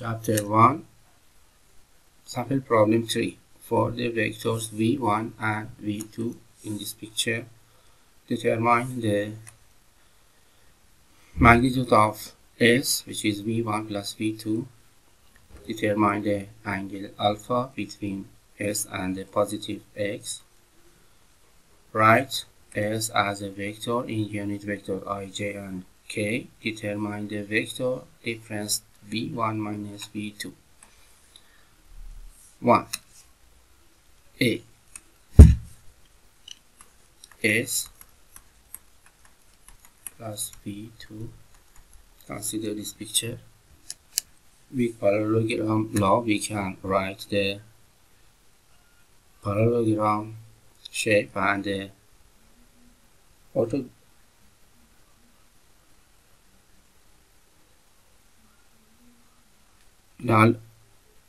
Chapter 1, sample problem 3. For the vectors v1 and v2 in this picture, determine the magnitude of S, which is v1 plus v2. Determine the angle alpha between S and the positive x. Write S as a vector in unit vector ij and k. Determine the vector difference v1 minus v2. 1. A. S plus v2. Consider this picture. With parallelogram law, we can write the parallelogram shape and the orthogonal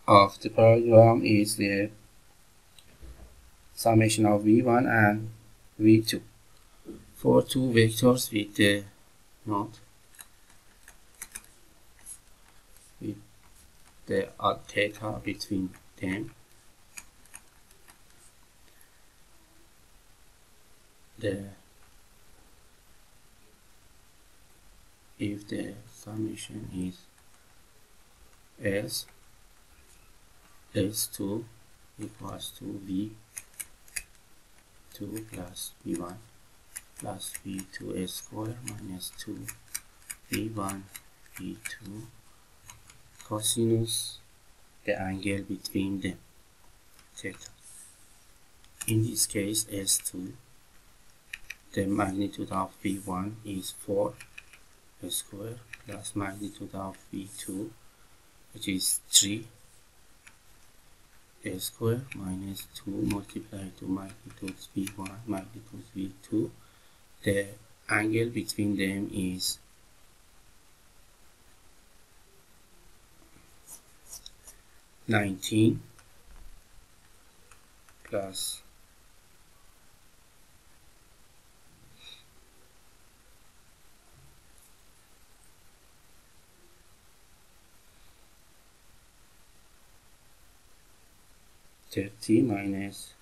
of the parallelogram is the summation of v1 and v2 for two vectors with the note with the odd theta between them. If the summation is S, S2 equals to V2 plus V1 plus V2 S square minus 2 V1 V2 cosinus the angle between them theta. In this case S2, the magnitude of V1 is 4 square plus magnitude of V2, which is 3 a square minus 2 multiplied to magnitude V1 magnitude V2. The angle between them is (19) plus 30 minus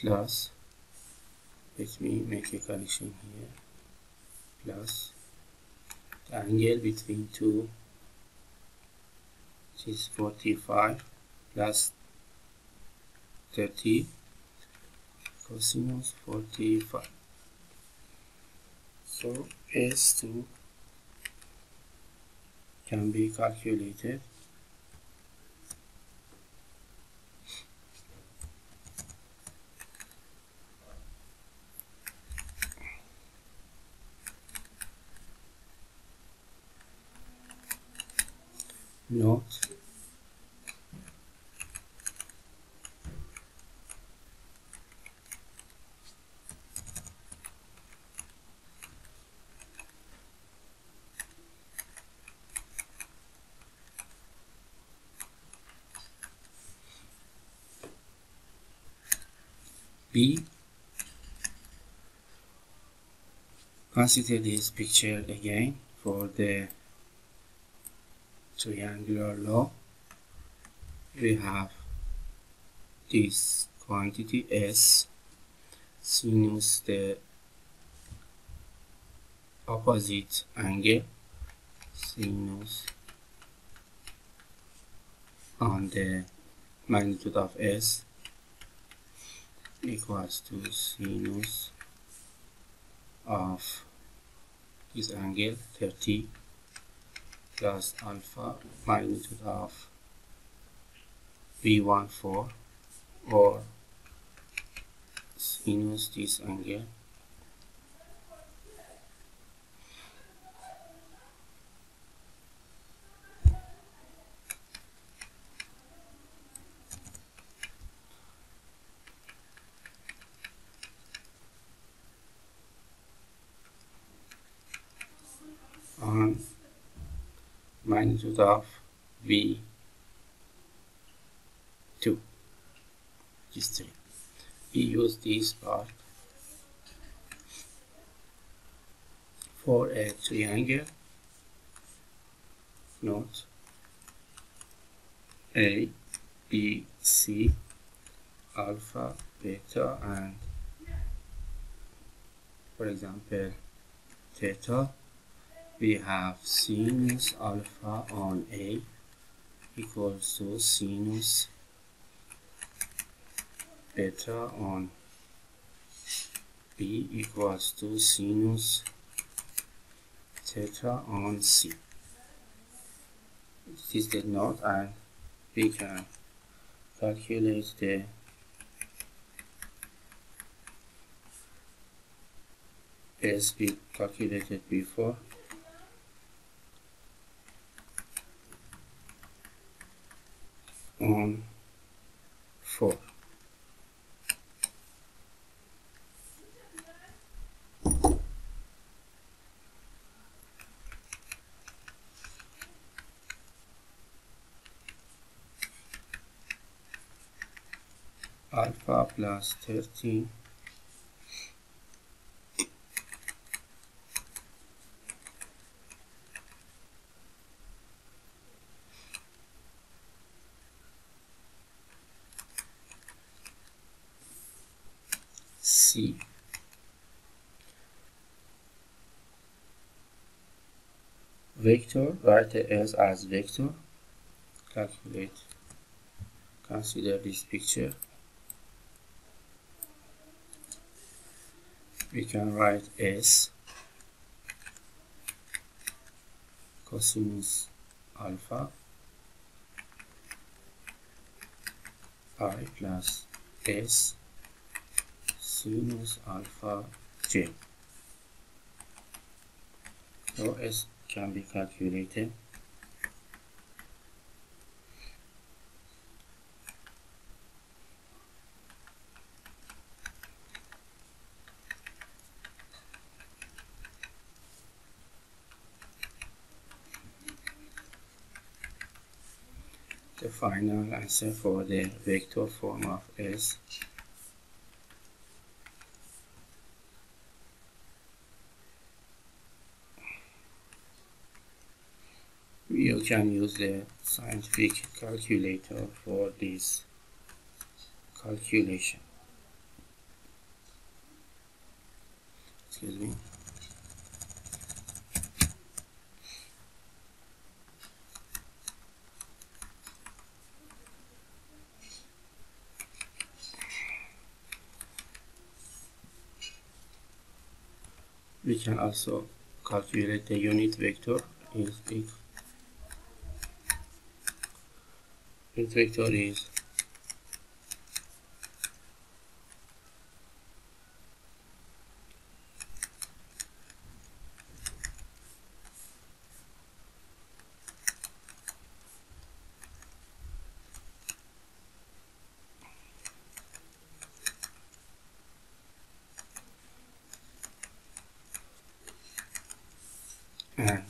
let me make a correction here, plus the angle between two, which is 45 plus 30 cosinus 45. So S2 can be calculated note B. Consider this picture again for the triangular law. We have this quantity S, sinus the opposite angle, sinus on the magnitude of S equals to sinus of this angle 30 plus alpha magnitude of V14 or sinus this angle on magnitude of V2, this 3. We use this part for a triangle, note A, B, C, alpha, beta, and for example theta, we have sinus alpha on A equals to sinus beta on B equals to sinus theta on C. This is the note, and we can calculate the as we calculated before. On 4. Alpha plus 13 C vector, write S as vector, calculate, consider this picture. We can write S cosinus alpha I plus S sinus alpha j. So S can be calculated . The final answer for the vector form of S . You can use the scientific calculator for this calculation. Excuse me. We can also calculate the unit vector. Unit vector is and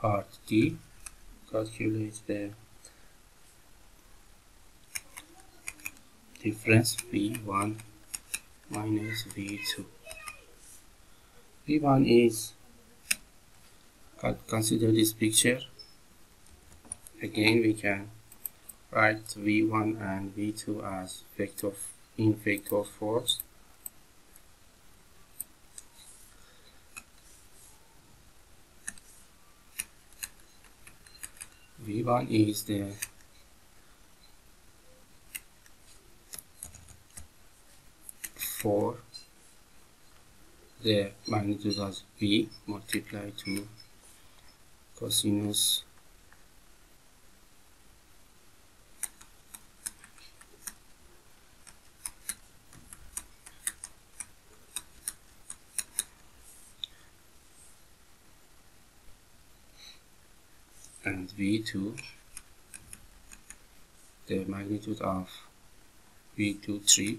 part D calculates the difference V1 minus V2. V1 is, consider this picture. Again, we can write V1 and V2 as vector in vector forms. V1 is the for the magnitude as V multiplied to cosinus and V2, the magnitude of V23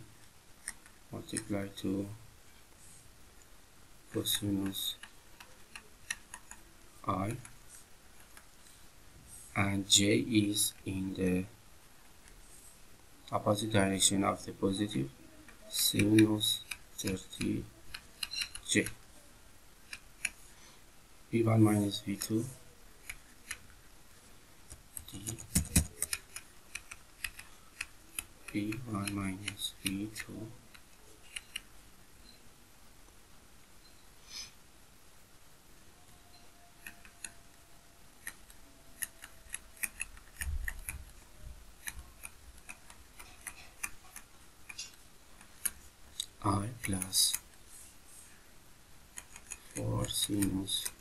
multiplied to cosinus I, and J is in the opposite direction of the positive, sinus 30 J. v1 minus v2 d v1 minus v2 I plus 4 sinus